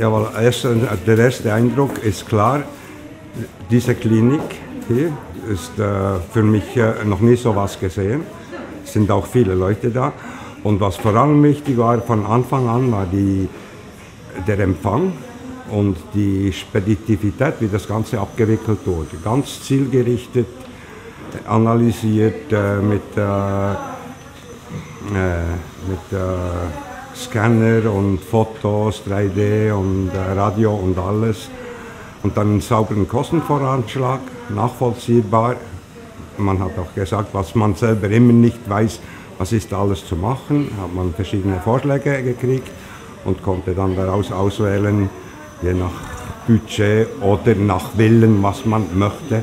Jawohl, der erste Eindruck ist klar, diese Klinik hier ist für mich noch nie so was gesehen. Es sind auch viele Leute da. Und was vor allem wichtig war von Anfang an, war der Empfang und die Speditivität, wie das Ganze abgewickelt wurde. Ganz zielgerichtet, analysiert, mit Scanner und Fotos, 3D und Radio und alles. Und dann einen sauberen Kostenvoranschlag, nachvollziehbar. Man hat auch gesagt, was man selber immer nicht weiß, was ist alles zu machen, hat man verschiedene Vorschläge gekriegt und konnte dann daraus auswählen, je nach Budget oder nach Willen, was man möchte.